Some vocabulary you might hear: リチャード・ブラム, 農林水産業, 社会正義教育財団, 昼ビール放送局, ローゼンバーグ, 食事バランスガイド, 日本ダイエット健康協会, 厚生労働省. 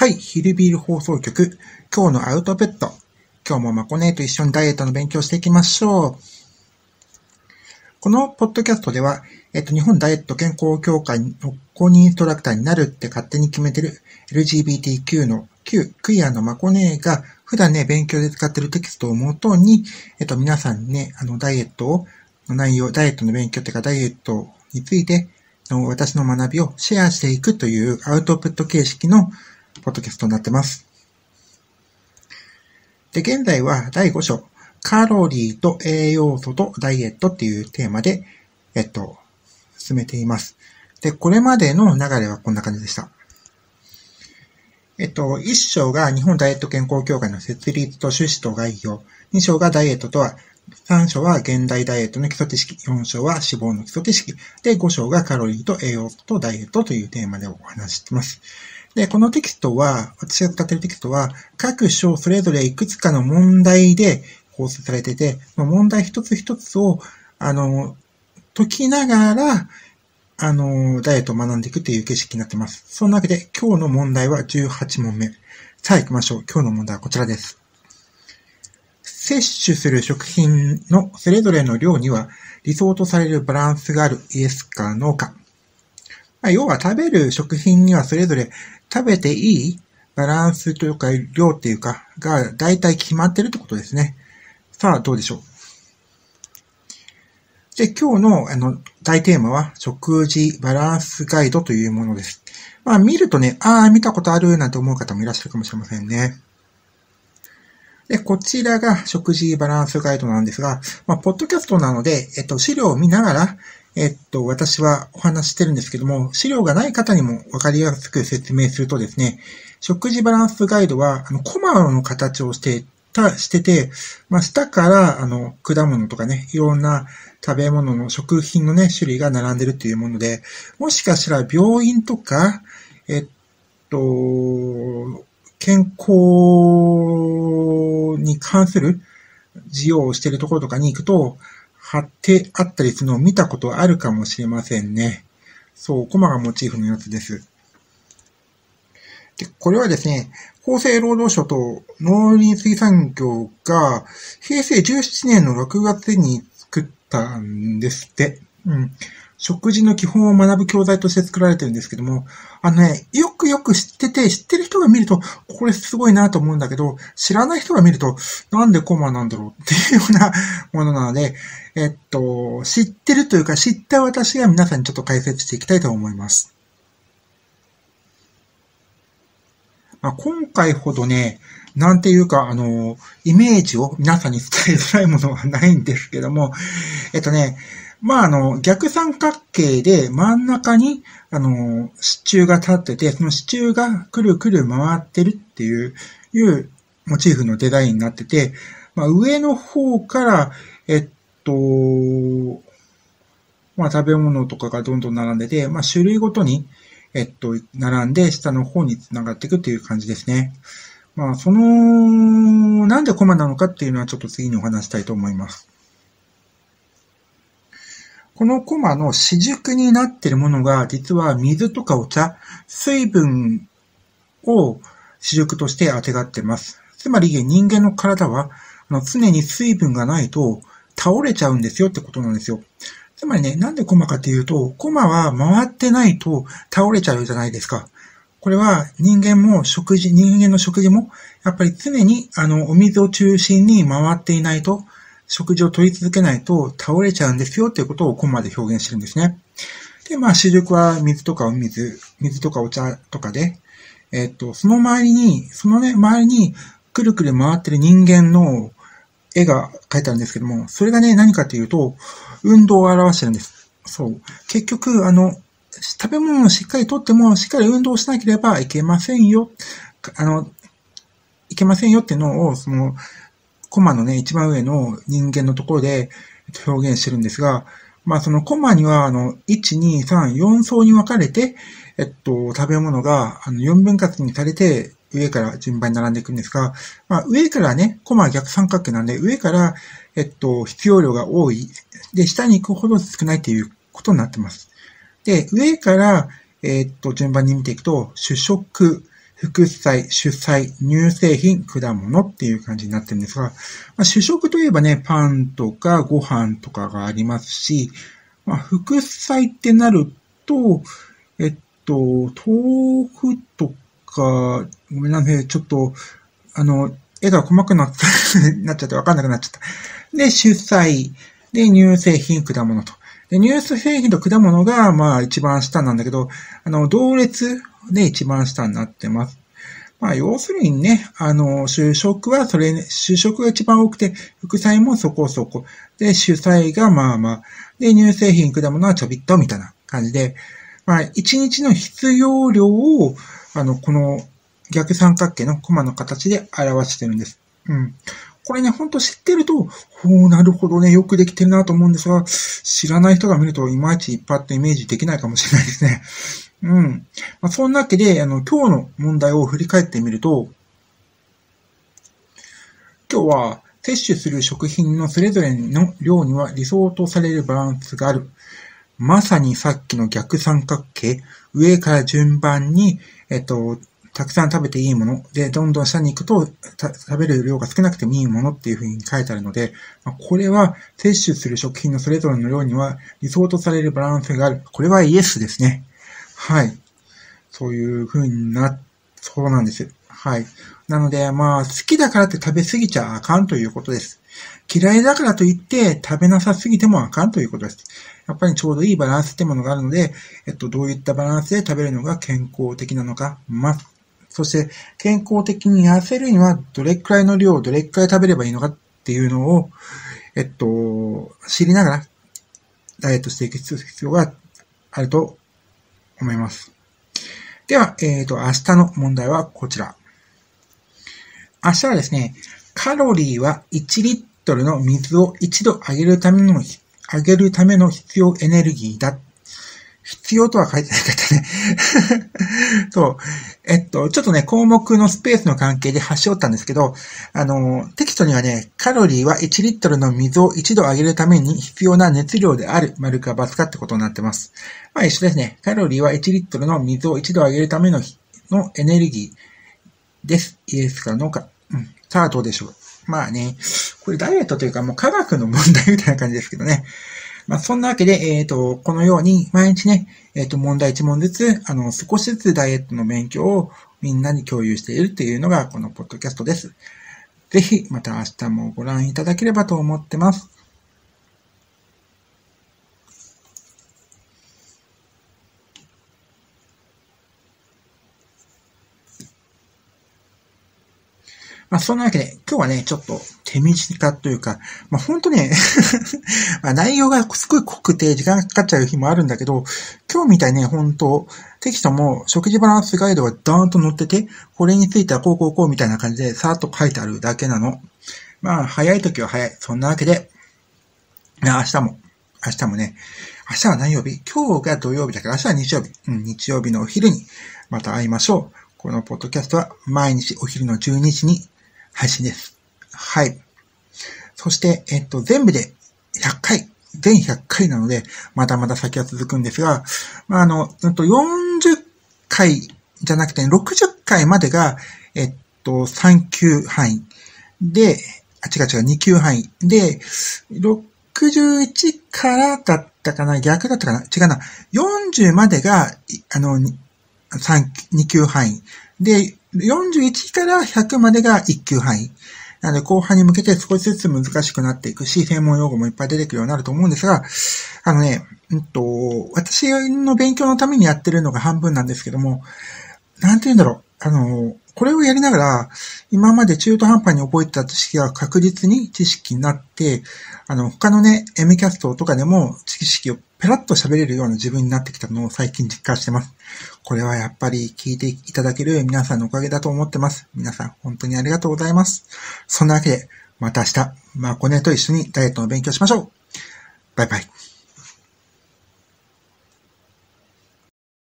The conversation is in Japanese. はい、昼ビール放送局。今日のアウトプット。今日もまこねえと一緒にダイエットの勉強していきましょう。このポッドキャストでは、日本ダイエット健康協会の公認インストラクターになるって勝手に決めてる LGBTQ の Q、クイアのまこねえが普段ね、勉強で使ってるテキストをもとに、皆さんね、ダイエットを、の内容、ダイエットの勉強というかダイエットについて、私の学びをシェアしていくというアウトプット形式のポッドキャストになってます。で、現在は第5章、カロリーと栄養素とダイエットっていうテーマで、進めています。で、これまでの流れはこんな感じでした。1章が日本ダイエット健康協会の設立と趣旨と概要、2章がダイエットとは、3章は現代ダイエットの基礎知識、4章は脂肪の基礎知識、で、5章がカロリーと栄養素とダイエットというテーマでお話しています。で、このテキストは、私が使っているテキストは、各章それぞれいくつかの問題で構成されていて、問題一つ一つを、解きながら、ダイエットを学んでいくという形式になっています。そんなわけで、今日の問題は18問目。さあ行きましょう。今日の問題はこちらです。摂取する食品のそれぞれの量には理想とされるバランスがあるイエスかノーか。要は食べる食品にはそれぞれ食べていいバランスというか量っていうかが大体決まってるってことですね。さあどうでしょう。で、今日の大テーマは食事バランスガイドというものです。見るとね、見たことあるなんて思う方もいらっしゃるかもしれませんね。で、こちらが食事バランスガイドなんですが、ポッドキャストなので、資料を見ながら、私はお話してるんですけども、資料がない方にもわかりやすく説明するとですね、食事バランスガイドは、コマの形をしてて、下から、果物とかね、いろんな食べ物の食品のね、種類が並んでるっていうもので、もしかしたら病院とか、健康に関する事業をしているところとかに行くと、貼ってあったりするのを見たことあるかもしれませんね。そう、コマがモチーフのやつです。で、これはですね、厚生労働省と農林水産業が平成17年の6月に作ったんですって。食事の基本を学ぶ教材として作られてるんですけども、よく知ってて、知ってる人が見ると、これすごいなと思うんだけど、知らない人が見ると、なんでコマなんだろうっていうようなものなので、知ってるというか、知った私が皆さんにちょっと解説していきたいと思います。今回ほどね、なんていうか、イメージを皆さんに伝えづらいものはないんですけども、逆三角形で真ん中に、支柱が立ってて、その支柱がくるくる回ってるっていうモチーフのデザインになってて、上の方から、食べ物とかがどんどん並んでて、種類ごとに、並んで下の方に繋がっていくっていう感じですね。なんでコマなのかっていうのはちょっと次にお話したいと思います。このコマの四軸になっているものが、実は水とかお茶、水分を四軸としてあてがっています。つまり人間の体は常に水分がないと倒れちゃうんですよってことなんですよ。つまりね、なんでコマかっていうと、コマは回ってないと倒れちゃうじゃないですか。これは人間の食事も、やっぱり常にお水を中心に回っていないと、食事を取り続けないと倒れちゃうんですよということをコマで表現してるんですね。で、主軸は水とかお茶とかで、周りにくるくる回ってる人間の絵が描いてあるんですけども、それがね、何かというと、運動を表してるんです。そう。結局、食べ物をしっかりとっても、しっかり運動しなければいけませんよ。いけませんよっていうのを、コマのね、一番上の人間のところで表現してるんですが、そのコマには、1、2、3、4層に分かれて、食べ物が、4分割にされて、上から順番に並んでいくんですが、上からね、コマは逆三角形なんで、上から、必要量が多い。で、下に行くほど少ないっていうことになってます。で、上から、順番に見ていくと、主食、副菜、主菜、乳製品、果物っていう感じになってるんですが、主食といえばね、パンとかご飯とかがありますし、副菜ってなると、豆腐とか、ごめんなさい、ちょっと、絵が細くなっちゃってわかんなくなっちゃった。で、主菜、で、乳製品、果物と。で、乳製品と果物が、一番下なんだけど、同列で一番下になってます。要するにね、主食が一番多くて、副菜もそこそこ。で、主菜がで、乳製品、果物はちょびっと、みたいな感じで、一日の必要量を、この逆三角形のコマの形で表してるんです。これね、ほんと知ってると、なるほどね、よくできてるなと思うんですが、知らない人が見ると、いまいちパッとイメージできないかもしれないですね。そんなわけで、今日の問題を振り返ってみると、今日は、摂取する食品のそれぞれの量には理想とされるバランスがある。まさにさっきの逆三角形、上から順番に、たくさん食べていいもので、どんどん下に行くと、食べる量が少なくてもいいものっていう風に書いてあるので、これは摂取する食品のそれぞれの量には理想とされるバランスがある。これはイエスですね。そういう風にな、そうなんです。なので、好きだからって食べ過ぎちゃあかんということです。嫌いだからといって食べなさすぎてもあかんということです。やっぱりちょうどいいバランスってものがあるので、どういったバランスで食べるのが健康的なのか、そして、健康的に痩せるには、どれくらいの量をどれくらい食べればいいのかっていうのを、知りながら、ダイエットしていく必要があると思います。では、明日の問題はこちら。明日はですね、カロリーは1リットルの水を1度上げるための必要エネルギーだ。必要とは書いてなかったね。そう。ちょっとね、項目のスペースの関係で端折ったんですけど、テキストにはね、カロリーは1リットルの水を1度上げるために必要な熱量である、丸か×かってことになってます。一緒ですね。カロリーは1リットルの水を1度上げるためのエネルギーです。イエスかノーか。さあ、どうでしょう。これダイエットというか、もう科学の問題みたいな感じですけどね。そんなわけで、このように毎日ね、問題1問ずつ、少しずつダイエットの勉強をみんなに共有しているっていうのがこのポッドキャストです。ぜひ、また明日もご覧いただければと思ってます。そんなわけで、今日はね、ちょっと手短というか、ほんとね、内容がすごい濃くて時間がかかっちゃう日もあるんだけど、今日みたいにね、ほんと、テキストも食事バランスガイドがダーンと載ってて、これについてはこうみたいな感じでさーっと書いてあるだけなの。早い時は早い。そんなわけで、明日もね、明日は何曜日？今日が土曜日だから明日は日曜日。日曜日のお昼にまた会いましょう。このポッドキャストは毎日お昼の12時に配信です。そして、全部で100回、全100回なので、まだまだ先は続くんですが、40回じゃなくて、60回までが、3級範囲で、2級範囲で、61からだったかな、逆だったかな、違うな、40までが、2級範囲。で、41から100までが1級範囲。なので、後半に向けて少しずつ難しくなっていくし、専門用語もいっぱい出てくるようになると思うんですが、私の勉強のためにやってるのが半分なんですけども、これをやりながら、今まで中途半端に覚えてた知識が確実に知識になって、他のね、Mキャストとかでも知識をペラッと喋れるような自分になってきたのを最近実感してます。これはやっぱり聞いていただける皆さんのおかげだと思ってます。皆さん本当にありがとうございます。そんなわけで、また明日、まこねと一緒にダイエットの勉強しましょう。バイバイ。